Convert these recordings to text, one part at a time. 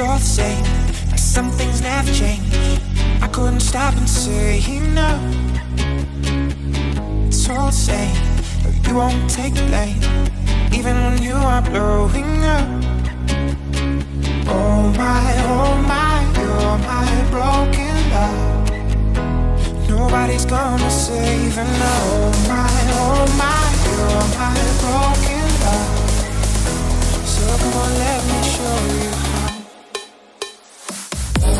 it's all the same, like some things never change. I couldn't stop and say no. It's all the same, but you won't take the blame, even when you are blowing up. Oh my, you're my broken love. Nobody's gonna save her, no. Oh my, you're my broken love. So come on, let me show you how. All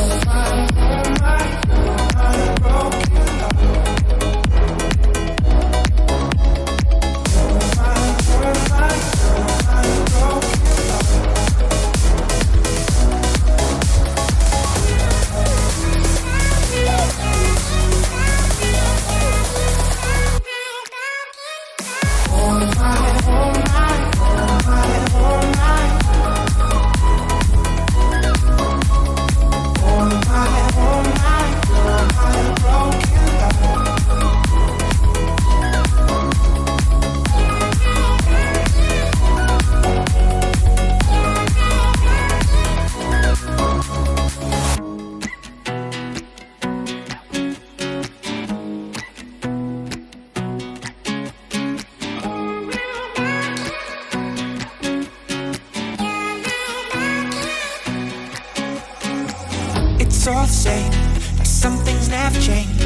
the same, like some things never change.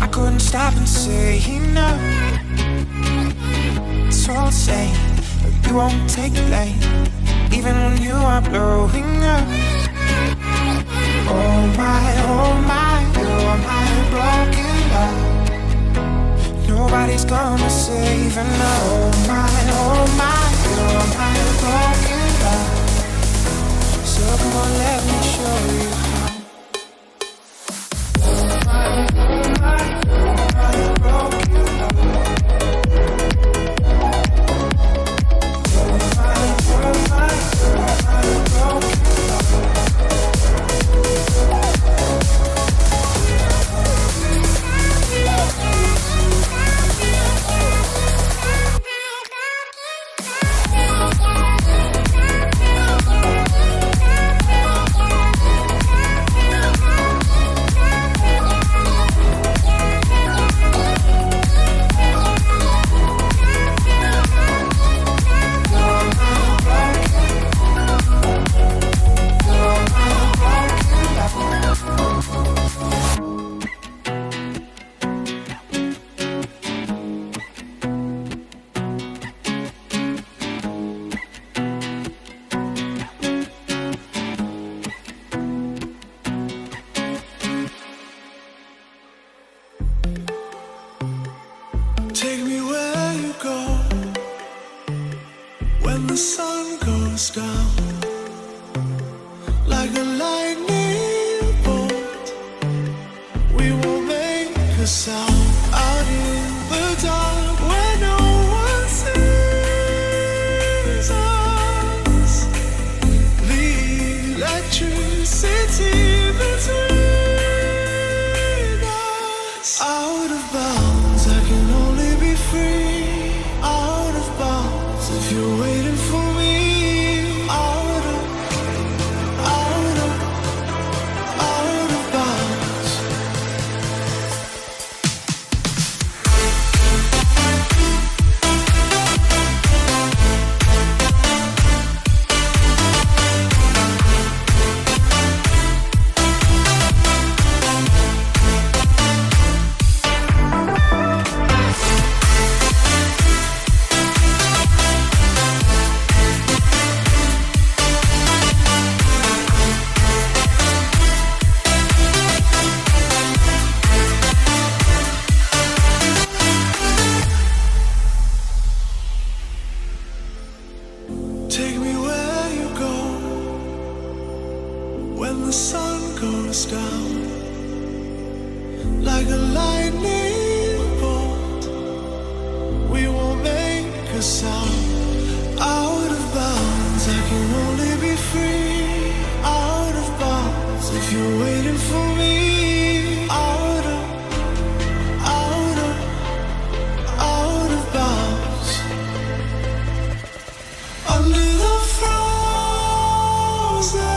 I couldn't stop and say no. It's all the same, but you won't take the blame, even when you are blowing up. Oh my, you're my broken love. Nobody's gonna save her, no. Oh my, you're my broken love. So come on, let me show you how. Take me where you go, when the sun goes down, like a lightning bolt, we will make a sound out in the dark where no one sees us. The electricity between us, out of bounds, I can only free, out of bounds, if you're waiting for me, out of bounds. When the sun goes down, like a lightning bolt, we will make a sound. Out of bounds, I can only be free, out of bounds, if you're waiting for me. Out of bounds. Under the frozen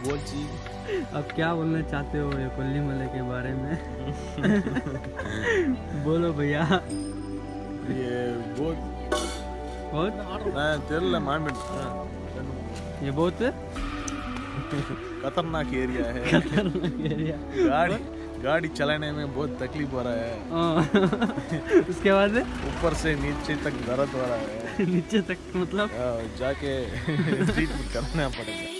बोल चीज। अब क्या बोलना चाहते हो ये कोल्ली मले के बारे में? बोलो भैया। ये बहुत खतरनाक एरिया है, खतरनाक एरिया। गाड़ी चलाने में बहुत तकलीफ हो रहा है। उसके बाद ऊपर से नीचे तक दर्द हो रहा है। नीचे तक मतलब जाके ट्रीटमेंट करना पड़ेगा।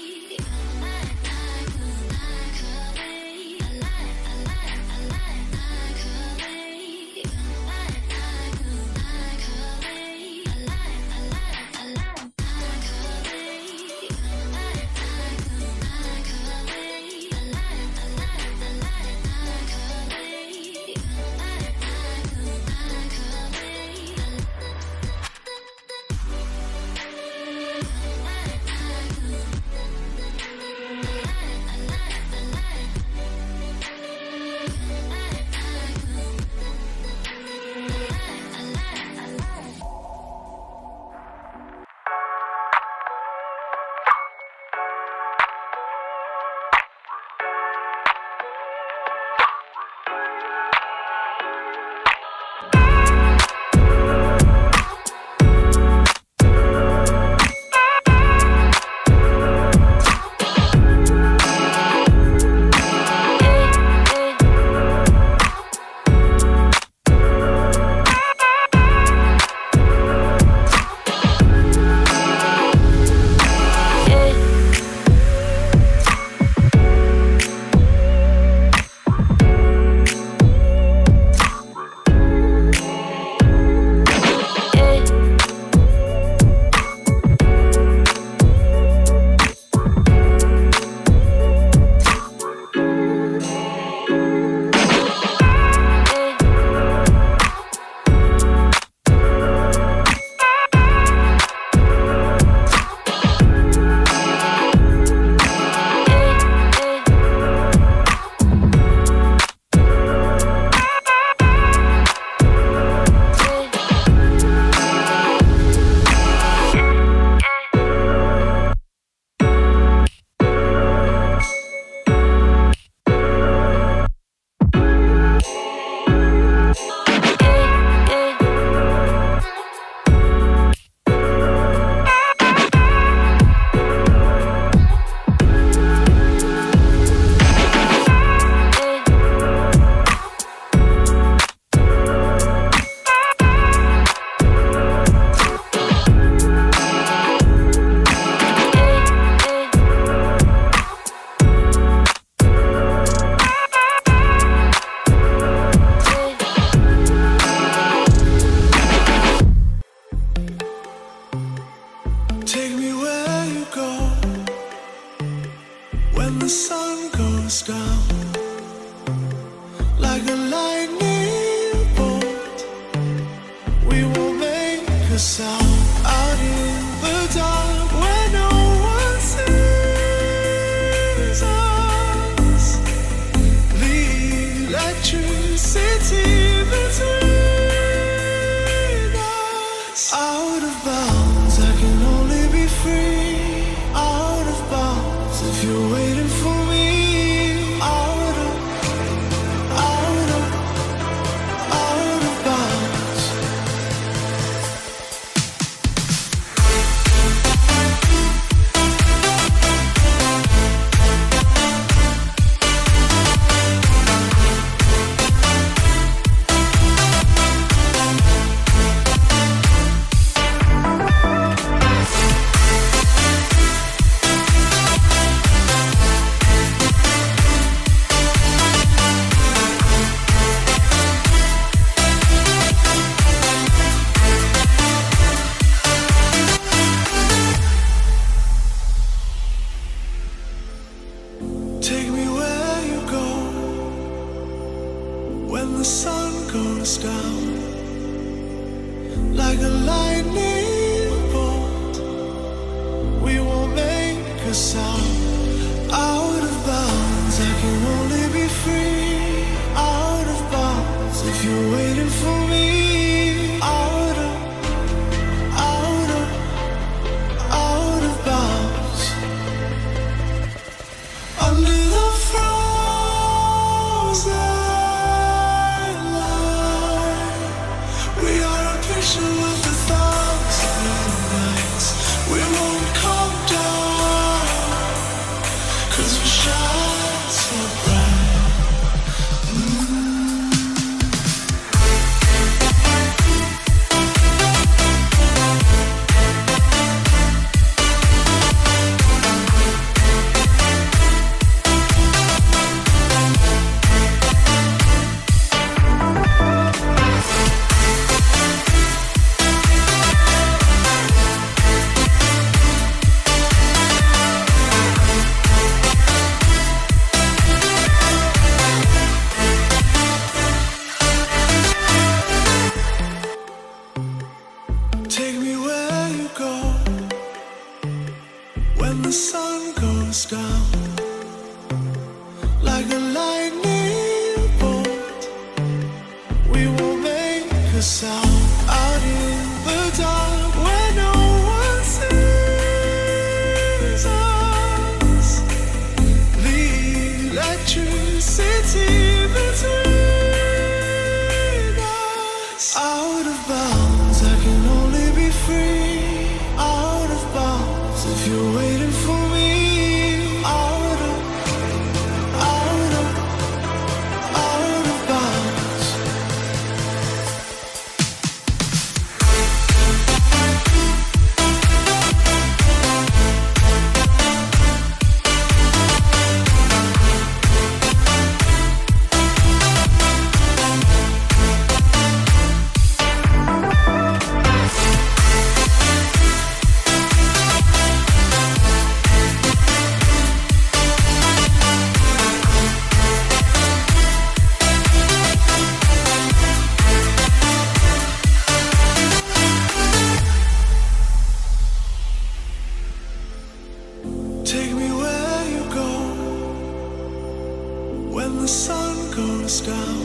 when the sun goes down,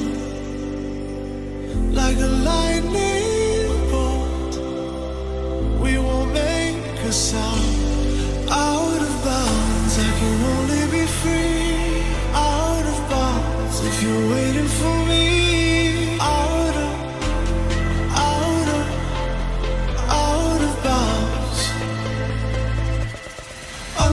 like a lightning bolt, we won't make a sound. Out of bounds, I can only be free. Out of bounds, if you're waiting for me.